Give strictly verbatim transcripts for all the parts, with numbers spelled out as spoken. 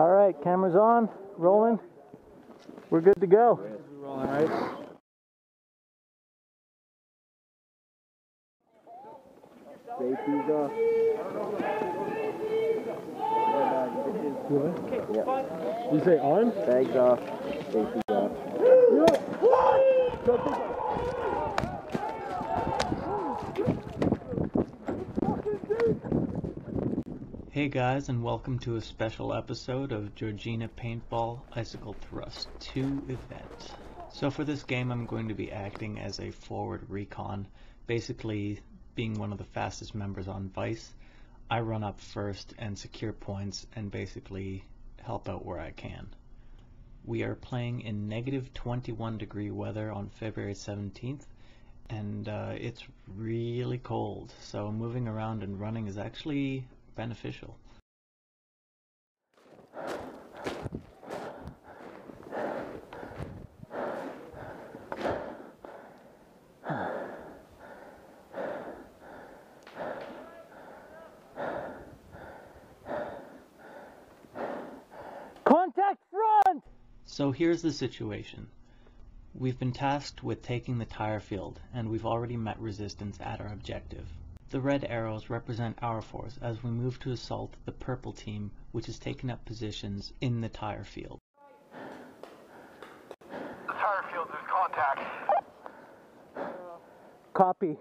All right, camera's on, rolling. We're good to go. We're rolling, right? Safety's off. What? Yeah. You say on? Bag's off. Safety's off. Hey guys, and welcome to a special episode of Georgina Paintball Icicle Thrust two event. So for this game I'm going to be acting as a forward recon, basically being one of the fastest members on Vice. I run up first and secure points and basically help out where I can. We are playing in negative twenty-one degree weather on February seventeenth, and uh, it's really cold, so moving around and running is actually beneficial. So here's the situation. We've been tasked with taking the tire field, and we've already met resistance at our objective. The red arrows represent our force as we move to assault the purple team, which has taken up positions in the tire field. The tire field, there's contact. Copy.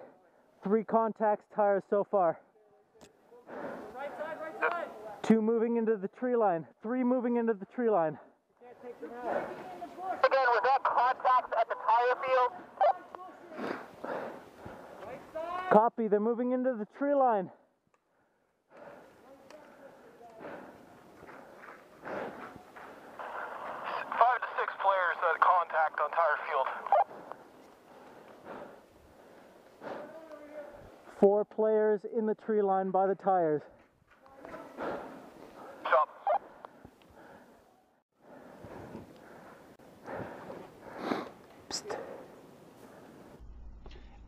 Three contacts, tires so far. Right side, right side. Two moving into the tree line. Three moving into the tree line. Again, was that contacts at the tire field? Right, copy, they're moving into the tree line. Five to six players at contact on tire field. Four players in the tree line by the tires.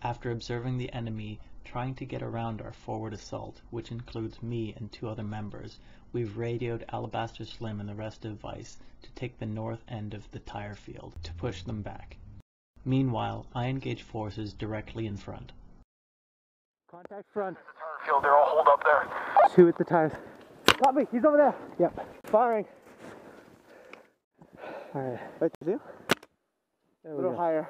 After observing the enemy trying to get around our forward assault, which includes me and two other members, we've radioed Alabaster Slim and the rest of Vice to take the north end of the tire field to push them back. Meanwhile, I engage forces directly in front. Contact front. The tire field, they're all holed up there. Two at the tires. Got me, he's over there. Yep. Firing. All right. What to do? There we go. A little higher.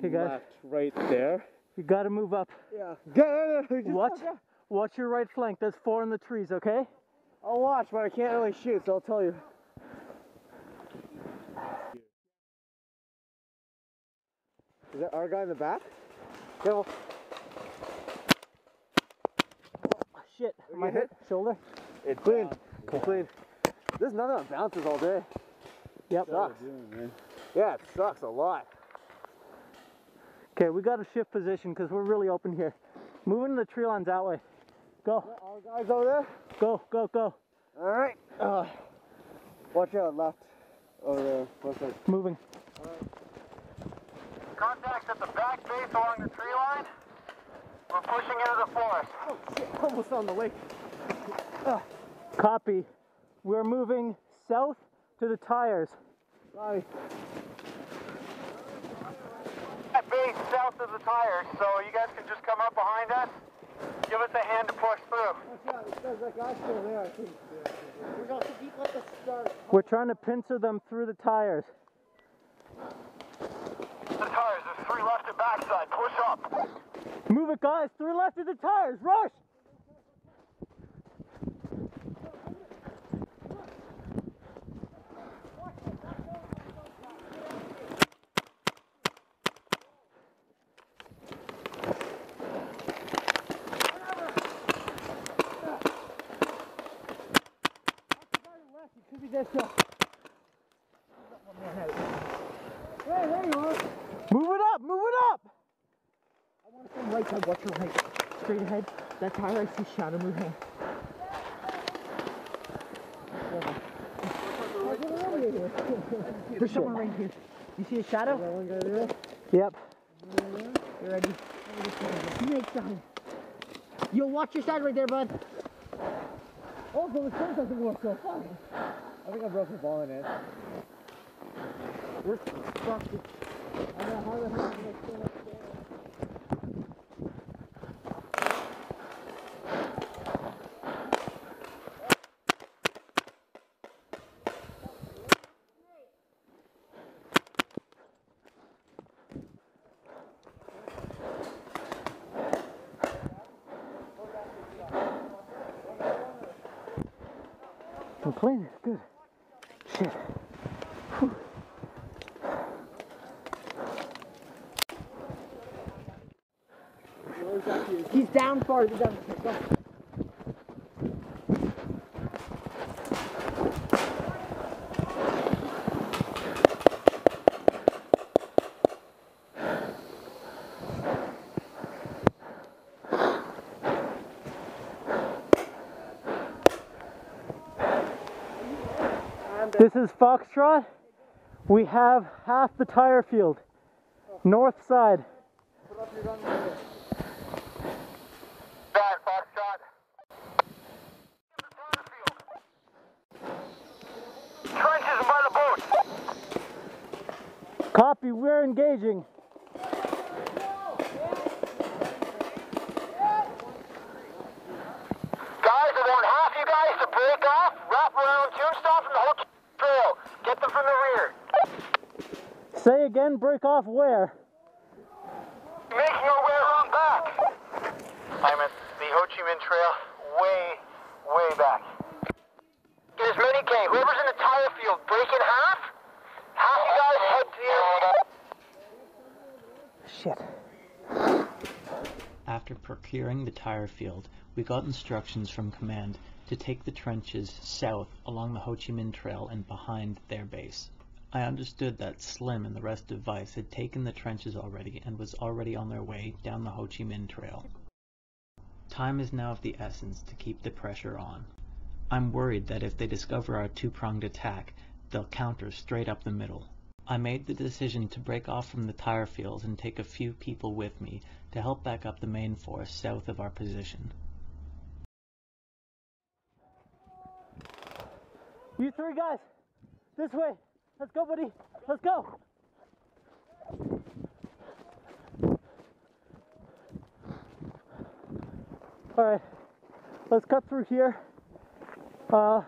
Okay, guys. Left, right there. You gotta move up. Yeah. Watch, watch your right flank. There's four in the trees, okay? I'll watch, but I can't really shoot, so I'll tell you. Is that our guy in the back? No. Oh, shit. Am I hit? Shoulder? It's clean. Cool. Clean. There's nothing that bounces all day. Yep. Sucks. Doing, yeah, it sucks a lot. Okay, we got to shift position because we're really open here. Moving the tree lines that way. Go. All guys over there? Go, go, go. All right. Uh, watch out, left. Over there. Left side. Moving. All right. Contacts at the back base along the tree line. We're pushing into the forest. Oh, shit. Almost on the lake. Uh. Copy. We're moving south to the tires. Sorry. Base south of the tires, so you guys can just come up behind us, give us a hand to push through. We're trying to pincer them through the tires. The tires, there's three left and backside, push up. Move it, guys, three left of the tires, rush! Move it up, move it up! I want to stand right side, watch your right. Straight ahead, that's how I see shadow moving. There's someone right here. You see a shadow? Yep. You ready? Make sound. Yo, watch your side right there, bud. Oh, but the fence doesn't work so far. I think I broke the ball in it. We're stuck. I don't know how the hell I'm going to stand up there. I'm playing it, good. Shit. Whew. He's down farther down. This is Foxtrot. We have half the tire field, north side. Put up your gun right there. Bad, Foxtrot. In the tire field. Trenches by the boat. Copy, we're engaging. Guys, I want half you guys to break off, wrap around, turn stop, and the whole trail. Get them from the rear. Say again, break off where? Make your way around back. I'm at the Ho Chi Minh Trail, way, way back. Get as many K. Whoever's in the tire field, break in half. Half you guys head to your... Shit. After procuring the tire field, we got instructions from command to take the trenches south along the Ho Chi Minh Trail and behind their base. I understood that Slim and the rest of Vice had taken the trenches already and was already on their way down the Ho Chi Minh Trail. Time is now of the essence to keep the pressure on. I'm worried that if they discover our two-pronged attack, they'll counter straight up the middle. I made the decision to break off from the tire fields and take a few people with me to help back up the main force south of our position. You three guys, this way. Let's go, buddy. Let's go. All right, let's cut through here. Uh,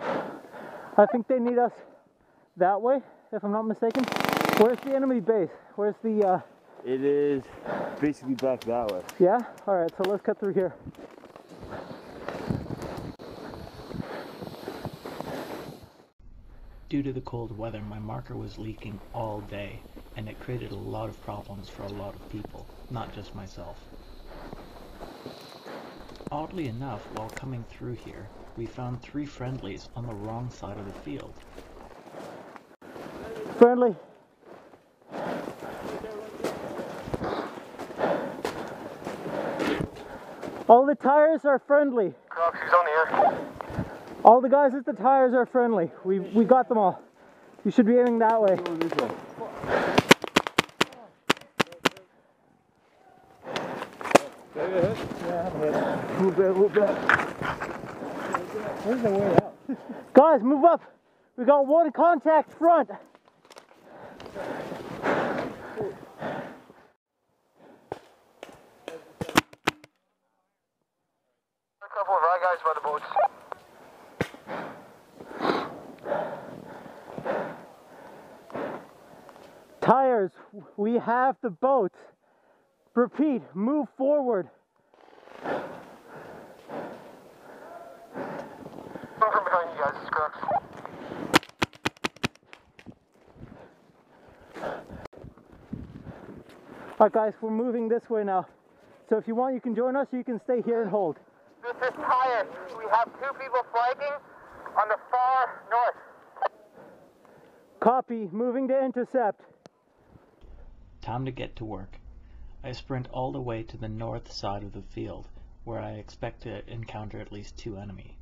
I think they need us that way, if I'm not mistaken. Where's the enemy base? Where's the... Uh... It is basically back that way. Yeah? All right, so let's cut through here. Due to the cold weather, my marker was leaking all day, and it created a lot of problems for a lot of people, not just myself. Oddly enough, while coming through here, we found three friendlies on the wrong side of the field. Friendly! All the tires are friendly! Crocs, he's on the air. All the guys at the tires are friendly. We we got them all. You should be aiming that way. Move back, move back. There's no way out. Guys, move up. We got one contact front. A couple of our guys by the boats. Tires, we have the boat. Repeat, move forward. Come from behind you guys, scraps. Alright guys, we're moving this way now. So if you want, you can join us, or you can stay here and hold. This is tire. We have two people flanking on the far north. Copy, moving to intercept. Time to get to work. I sprint all the way to the north side of the field, where I expect to encounter at least two enemy.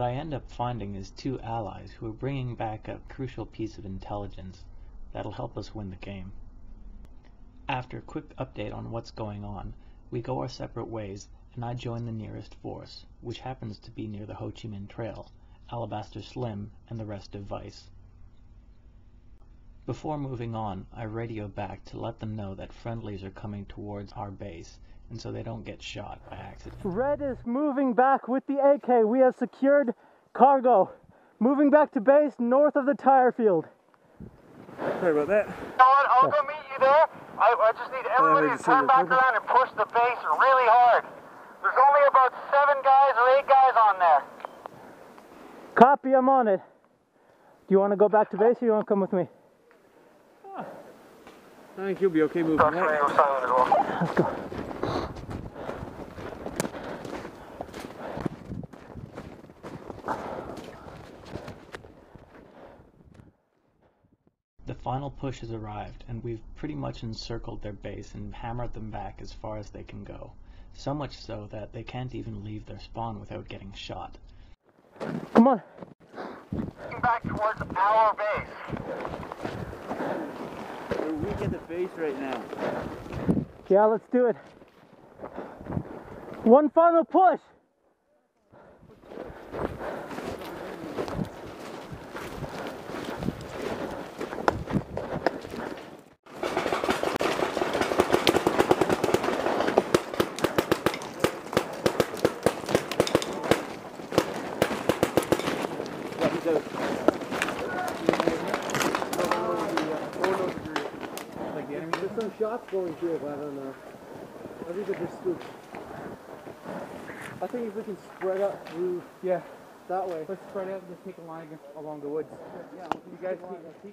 what I end up finding is two allies who are bringing back a crucial piece of intelligence that'll help us win the game. After a quick update on what's going on, we go our separate ways and I join the nearest force, which happens to be near the Ho Chi Minh Trail, Alabaster Slim, and the rest of Vice. Before moving on, I radio back to let them know that friendlies are coming towards our base, and so they don't get shot by accident. Red is moving back with the A K. We have secured cargo. Moving back to base north of the tire field. Sorry about that. Colin, I'll go meet you there. I, I just need everybody to turn back around and push the base really hard. There's only about seven guys or eight guys on there. Copy, I'm on it. Do you want to go back to base or you want to come with me? I think you'll be okay moving back. Let's go. The final push has arrived, and we've pretty much encircled their base and hammered them back as far as they can go. So much so that they can't even leave their spawn without getting shot. Come on! Back towards our base. We're weak at the base right now. Yeah, let's do it. One final push! Shots going through, but I don't know. I think they're just scoops. I think if we can spread out through, yeah, that way. Let's spread out and just take a line along the woods. Yeah, you guys keep.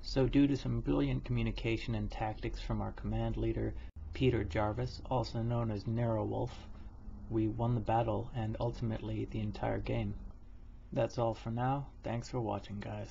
So, due to some brilliant communication and tactics from our command leader, Peter Jarvis, also known as Narrowwolf, we won the battle and ultimately the entire game. That's all for now. Thanks for watching, guys.